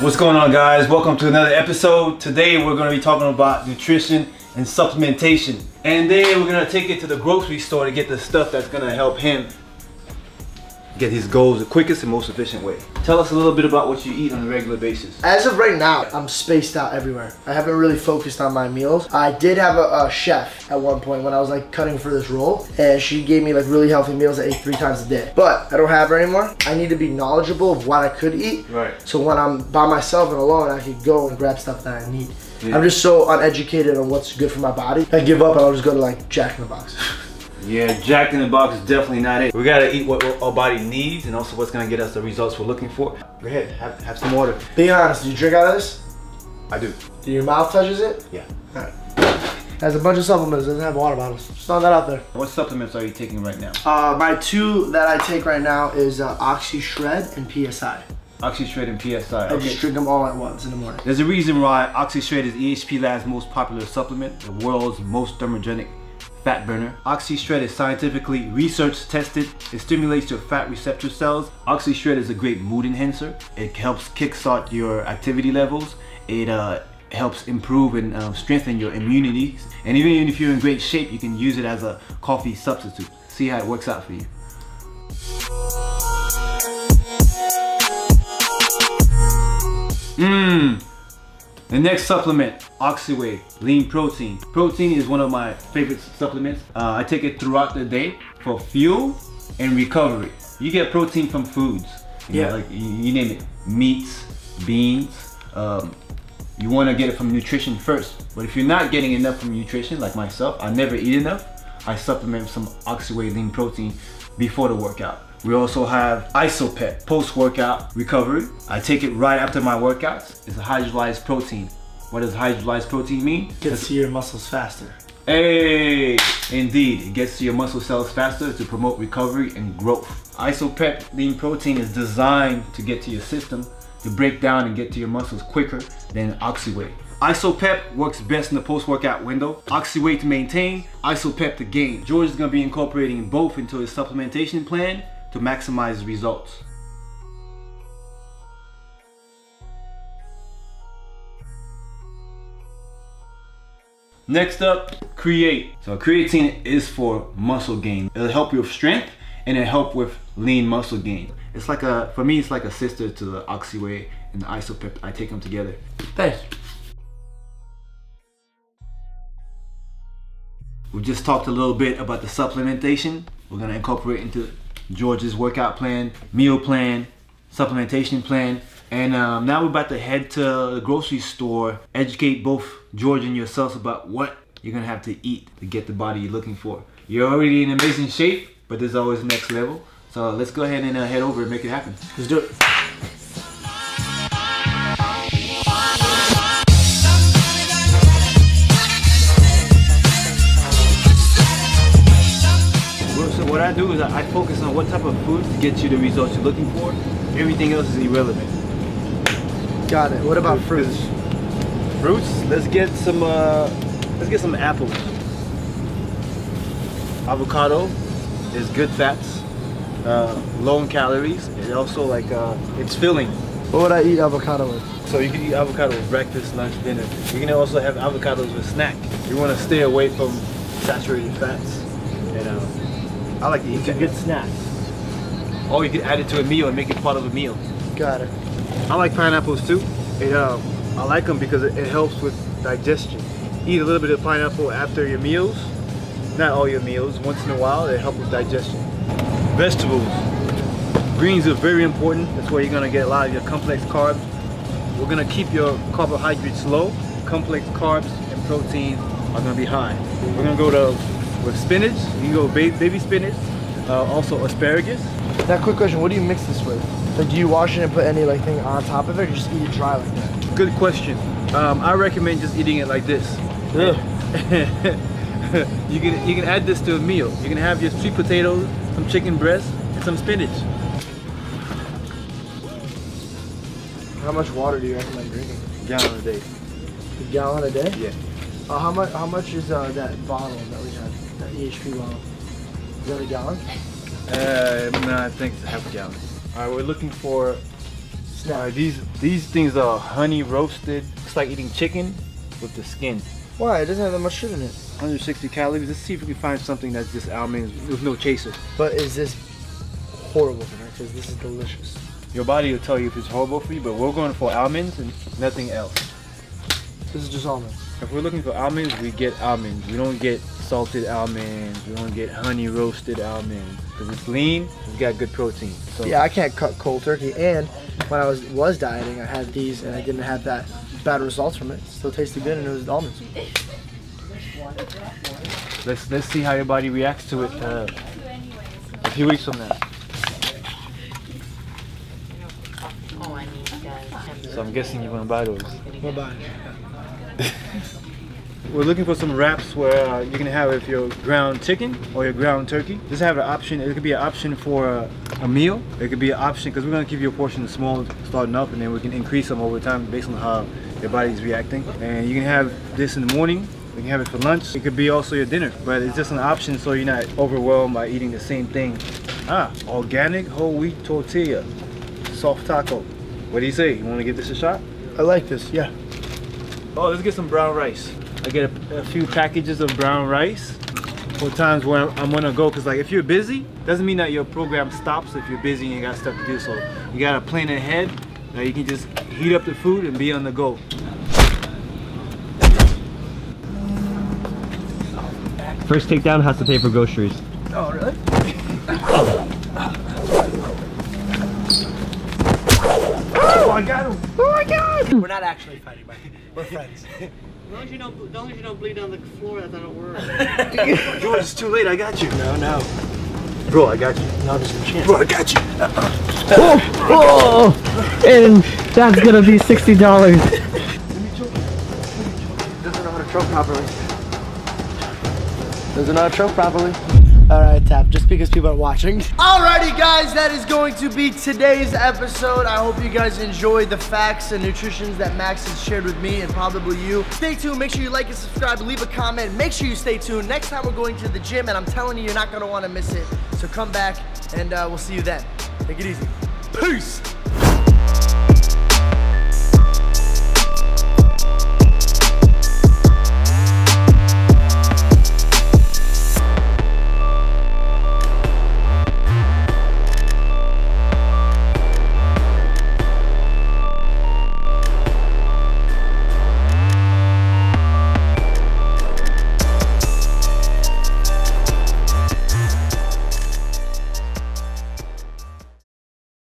What's going on, guys? Welcome to another episode. Today we're going to be talking about nutrition and supplementation, and then we're going to take it to the grocery store to get the stuff that's going to help him get his goals the quickest and most efficient way. Tell us a little bit about what you eat on a regular basis. As of right now, I'm spaced out everywhere. I haven't really focused on my meals. I did have a chef at one point when I was like cutting for this role, and she gave me like really healthy meals I ate 3 times a day. But I don't have her anymore. I need to be knowledgeable of what I could eat. Right. So when I'm by myself and alone, I could go and grab stuff that I need. Yeah. I'm just so uneducated on what's good for my body. I give up and I'll just go to like Jack in the Box. Yeah, Jack in the Box is definitely not it. We gotta eat what our body needs and also what's gonna get us the results we're looking for. Go ahead, have some water. Be honest, do you drink out of this? I do. Do your mouth touches it? Yeah. All right. Has a bunch of supplements, doesn't have water bottles. Just found that out there. What supplements are you taking right now? My 2 that I take right now is OxyShred and PSI. OxyShred and PSI. I just drink them all at once in the morning. There's a reason why OxyShred is EHP Lab's most popular supplement, the world's most thermogenic fat burner. OxyShred is scientifically research tested. It stimulates your fat receptor cells. OxyShred is a great mood enhancer. It helps kickstart your activity levels. It helps improve and strengthen your immunity. And even if you're in great shape, you can use it as a coffee substitute. See how it works out for you. The next supplement, Oxywhey, lean protein. Protein is one of my favorite supplements. I take it throughout the day for fuel and recovery. You get protein from foods. You know, like you name it, meats, beans. You want to get it from nutrition first. But if you're not getting enough from nutrition, like myself, I never eat enough. I supplement some Oxywhey lean protein before the workout. We also have IsoPept, post-workout recovery. I take it right after my workouts. It's a hydrolyzed protein. What does hydrolyzed protein mean? It gets to your muscles faster. Hey, indeed. It gets to your muscle cells faster to promote recovery and growth. IsoPept lean protein is designed to get to your system, to break down and get to your muscles quicker than Oxywhey. IsoPept works best in the post-workout window. Oxywhey to maintain, IsoPept to gain. George is gonna be incorporating both into his supplementation plan to maximize results. Next up, create. So creatine is for muscle gain. It'll help with strength and it'll help with lean muscle gain. It's like a, for me, it's like a sister to the Oxywhey and the IsoPept. I take them together. Thanks. We just talked a little bit about the supplementation. We're gonna incorporate into George's workout plan, meal plan, supplementation plan, and now we're about to head to the grocery store, educate both George and yourselves about what you're gonna have to eat to get the body you're looking for. You're already in amazing shape, but there's always the next level, so let's go ahead and head over and make it happen. Let's do it. What I do is I focus on what type of food gets you the results you're looking for. Everything else is irrelevant. Got it. What about fruits? Fruits? Let's get some apples. Avocado is good fats, low in calories. It also like it's filling. What would I eat avocado with? So you can eat avocado with breakfast, lunch, dinner. You can also have avocados with snack. You want to stay away from saturated fats. And, I like to eat good snacks. Or you can add it to a meal and make it part of a meal. Got it. I like pineapples too. I like them because it helps with digestion. Eat a little bit of pineapple after your meals. Not all your meals. Once in a while, it helps with digestion. Vegetables. Greens are very important. That's where you're going to get a lot of your complex carbs. We're going to keep your carbohydrates low. Complex carbs and protein are going to be high. We're going to go to with spinach, you can go baby spinach, also asparagus. Now quick question, what do you mix this with? Like, do you wash it and put any like thing on top of it, or just eat it dry like that? Good question. I recommend just eating it like this. You can add this to a meal. You can have your sweet potatoes, some chicken breast, and some spinach. How much water do you recommend drinking? A gallon a day. A gallon a day? Yeah. How much is that bottle that we have? That EHP bottle. Is that a gallon? No, I think it's a half a gallon. Alright, we're looking for snap. All right, these things are honey roasted. It's like eating chicken with the skin. Why? It doesn't have that much sugar in it. 160 calories. Let's see if we can find something that's just almonds with no chaser. But is this horrible for me? Because this is delicious. Your body will tell you if it's horrible for you, but we're going for almonds and nothing else. This is just almonds. If we're looking for almonds, we get almonds. We don't get salted almonds. We don't get honey roasted almonds. Because it's lean, it's got good protein. So yeah, I can't cut cold turkey. And when I was dieting, I had these and I didn't have that bad results from it. It still tasted good and it was almonds. Let's see how your body reacts to it a few weeks from now. So I'm guessing you're gonna buy those. We'll buy them. We're looking for some wraps where you can have if your ground chicken or your ground turkey. Just have an option. It could be an option for a meal. It could be an option because we're gonna give you a portion small starting up, and then we can increase them over time based on how your body's reacting. And you can have this in the morning. You can have it for lunch. It could be also your dinner, but it's just an option so you're not overwhelmed by eating the same thing. Ah, organic whole wheat tortilla, soft taco. What do you say? You want to give this a shot? I like this, yeah. Oh, let's get some brown rice. I get a few packages of brown rice for times when I'm gonna go, because like if you're busy, doesn't mean that your program stops if you're busy and you got stuff to do. So you got a plan ahead that you can just heat up the food and be on the go. First takedown has to pay for groceries. Oh, really? Oh, I got him! Oh, my God! We're not actually fighting, buddy. We're friends. As long as you don't bleed on the floor, that's not a word. George, it's too late. I got you. No, no. Bro, I got you. No, there's no chance. Bro, I got you. Oh, oh! And that's gonna be $60. Let me choke him. Doesn't know how to choke properly. Doesn't know how to choke properly. Alright, Tap, just because people are watching. Alrighty guys, that is going to be today's episode. I hope you guys enjoyed the facts and nutritions that Max has shared with me and probably you. Stay tuned, make sure you like and subscribe, leave a comment, make sure you stay tuned. Next time we're going to the gym and I'm telling you, you're not gonna wanna miss it. So come back and we'll see you then. Take it easy. Peace!